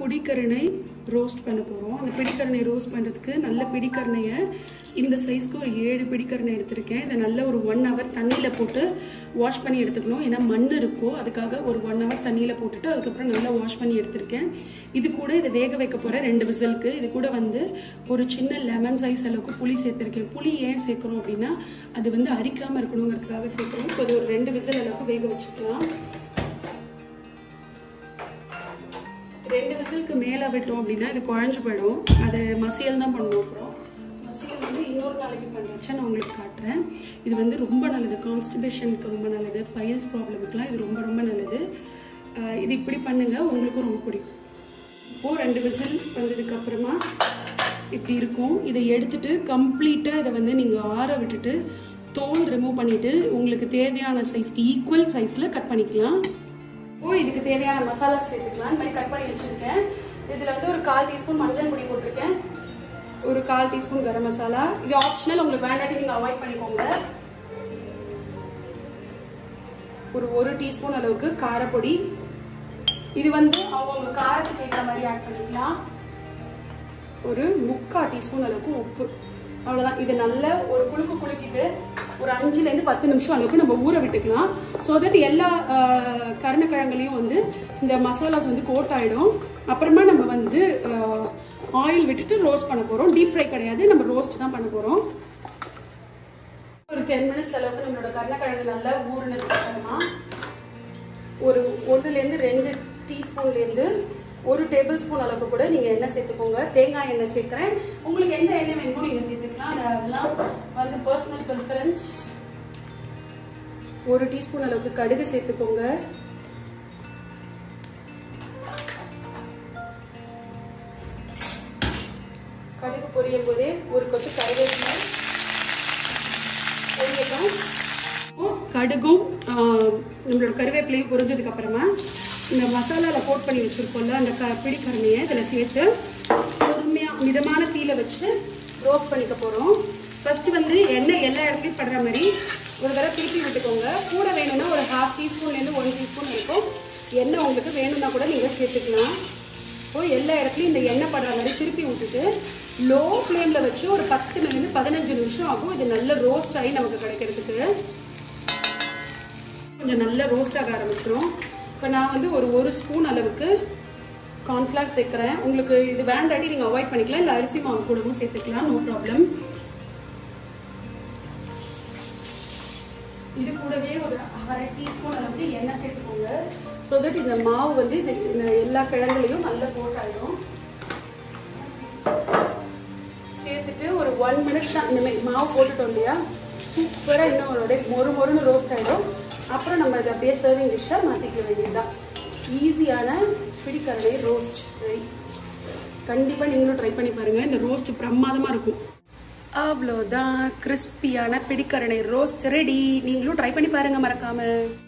பொடிக்கரணை roast பண்ண போறோம். அந்த பிடிக்கரணை ரோஸ்ட் பண்றதுக்கு நல்ல பிடிக்கரணையை இந்த சைஸ்க்கு ஒரு 7 பிடிக்கரணை எடுத்துர்க்கேன். இத நல்ல ஒரு 1 hour தண்ணியில போட்டு வாஷ் பண்ணி எடுத்துக்கணும். ஏனா மண் இருக்கும். அதுக்காக ஒரு 1 hour தண்ணியில போட்டுட்டு அதுக்கு அப்புறம் நல்லா வாஷ் பண்ணி எடுத்துர்க்கேன். இது கூட இத வேக வைக்க போறேன் 2 விசிலுக்கு. இது கூட வந்து ஒரு சின்ன லெமன் சைஸ் அளவுக்கு புளி சேர்த்திருக்கேன். புளி ஏன் சேர்க்கறோம் அப்படினா அது வந்து அரிக்காம இருக்கணும்ங்கிறதுக்காக சேர்க்கிறோம். இப்போ ஒரு 2 விசில் அளவுக்கு வேக வச்சிடலாம். 2 விசிலுக்கு மேல விட்டோம் அப்படினா இது குழஞ்சு போய்டும். அது மசியல் தான் பண்ணுவோம். அப்புறம் மசியல் வந்து இன்னொரு நாளைக்கு பண்றச்ச நான் உங்களுக்கு காட்றேன். இது வந்து ரொம்ப நல்லது. கான்ஸ்டிபேஷனுக்கு ரொம்ப நல்லது. பைல்ஸ் ப்ராப்ளம்க்குலாம் இது ரொம்ப ரொம்ப நல்லது. இது இப்படி பண்ணுங்க, உங்களுக்கு ரொம்ப பிடிக்கும். இப்போ 2 விசில் வந்ததுக்கு அப்புறமா இப்படி இருக்கும். இதை எடுத்துட்டு கம்ப்ளீட்டா இத வந்து நீங்க ஆற விட்டுட்டு தோல் ரிமூவ் பண்ணிட்டு உங்களுக்கு தேவையான சைஸ்க்கு ஈக்குவல் சைஸ்ல கட் பண்ணிக்கலாம். இதுக்கு தேவையான மசாலா சேர்த்துக்கலாம். இந்த மாதிரி கட் பண்ணி வச்சிருக்கேன். இதில் வந்து ஒரு 1/4 டீஸ்பூன் மஞ்சள் பொடி போட்டிருக்கேன். ஒரு 1/4 டீஸ்பூன் கரம் மசாலா. இது ஆப்ஷனல், உங்களுக்கு வேண்டாட்டி நீங்கள் அவாய்ட் பண்ணிக்கோங்க. ஒரு டீஸ்பூன் அளவுக்கு காரப்பொடி. இது வந்து அவங்க காரத்துக்கு ஏற்ற மாதிரி ஆட் பண்ணிக்கலாம். ஒரு 3/4 டீஸ்பூன் அளவுக்கு உப்பு. அவ்வளோதான். இது நல்லா ஒரு குலுக்கு குலுக்கிட்டு ஒரு 5-10 நிமிஷம் அளவுக்கு நம்ம ஊற விட்டுக்கலாம். ஸோ தட் எல்லா கருணக்கிழங்குலையும் வந்து இந்த மசாலாஸ் வந்து கோட் ஆகிடும். அப்புறமா நம்ம வந்து ஆயில் விட்டுட்டு ரோஸ்ட் பண்ண போகிறோம். டீப் ஃப்ரை கிடையாது, நம்ம ரோஸ்ட் தான் பண்ண போகிறோம். ஒரு 10 மினிட்ஸ் அளவுக்கு நம்மளோட கருணக்கிழங்கு நல்லா ஊறினதுக்கு அப்புறமா ஒரு 1-2 டீஸ்பூன்லேருந்து ஒரு டேபிள் ஸ்பூன் அளவுக்கு கூட நீங்கள் எண்ணெய் சேர்த்துக்கோங்க. தேங்காய் எண்ணெய் சேர்க்குறேன். உங்களுக்கு எந்த எண்ணெய் வேணுமோ நீங்கள் சேர்த்துக்கலாம். அதெல்லாம் வந்து பர்சனல் ப்ரிஃபரன்ஸ். ஒரு டீஸ்பூன் அளவுக்கு கடுகு சேர்த்துக்கோங்க. கடுகு பொரியும் போதே ஒரு கொஞ்சம் கருவேப்பிலை பொரியட்டும். கடுகும் நம்மளோட கருவேப்பிலையும் பொரிஞ்சதுக்கு அப்புறமா இந்த மசாலாவில் கோட் பண்ணி வச்சுருக்கோம்ல அந்த பிடிக்கரணையை இதில் சேர்த்து பொறுமையாக மிதமான தீயில வச்சு ரோஸ்ட் பண்ணிக்க போகிறோம். ஃபஸ்ட்டு வந்து எண்ணெய் எல்லா இடத்துலையும் படுற மாதிரி ஒரு தடவை திருப்பி விட்டுக்கோங்க. கூட வேணும்னா ஒரு 1/2 டீஸ்பூன்லேருந்து 1 டீஸ்பூன் இருக்கும். எண்ணெய் உங்களுக்கு வேணும்னா கூட நீங்கள் சேர்த்துக்கலாம். இப்போது எல்லா இடத்துலையும் இந்த எண்ணெய் படுற மாதிரி திருப்பி விட்டுட்டு லோ ஃப்ளேமில் வச்சு ஒரு 10-15 நிமிஷம் ஆகும். இது நல்ல ரோஸ்ட் ஆகி நமக்கு கிடைக்கிறதுக்கு கொஞ்சம் நல்லா ரோஸ்ட் ஆக ஆரம்பிச்சிடும். இப்போ நான் வந்து ஒரு ஸ்பூன் அளவுக்கு கார்ன்ஃப்ளவர் சேர்க்குறேன். உங்களுக்கு இது வேண்டாட்டி நீங்கள் அவாய்ட் பண்ணிக்கலாம். இல்லை அரிசி மாவு கூடவும் சேர்த்துக்கலாம், நோ ப்ராப்ளம். இது கூடவே ஒரு 1/2 டீஸ்பூன் அளவுக்கு எண்ணெய் சேர்த்துக்கோங்க. ஸோ தட் இந்த மாவு வந்து இந்த எல்லா கிழங்குலையும் நல்லா கோட் ஆகிடும். சேர்த்துட்டு ஒரு 1 மினிட் தான். இந்தமாதிரி மாவு போட்டுட்டோம் இல்லையா, சூப்பராக இன்னும் அவருடைய மொறுமொறுன்னு ரோஸ்ட் ஆகிடும். அப்புறம் நம்ம இதை அப்படியே சர்விங் டிஷ்ஷாக மாற்றிக்க வேண்டியதுதான். ஈஸியான பிடிக்கரணை ரோஸ்ட் ரெடி. கண்டிப்பாக நீங்களும் ட்ரை பண்ணி பாருங்கள். இந்த ரோஸ்ட் பிரமாதமாக இருக்கும். அவ்வளோதான், கிறிஸ்பியான பிடிக்கரணை ரோஸ்ட் ரெடி. நீங்களும் ட்ரை பண்ணி பாருங்கள் மறக்காமல்.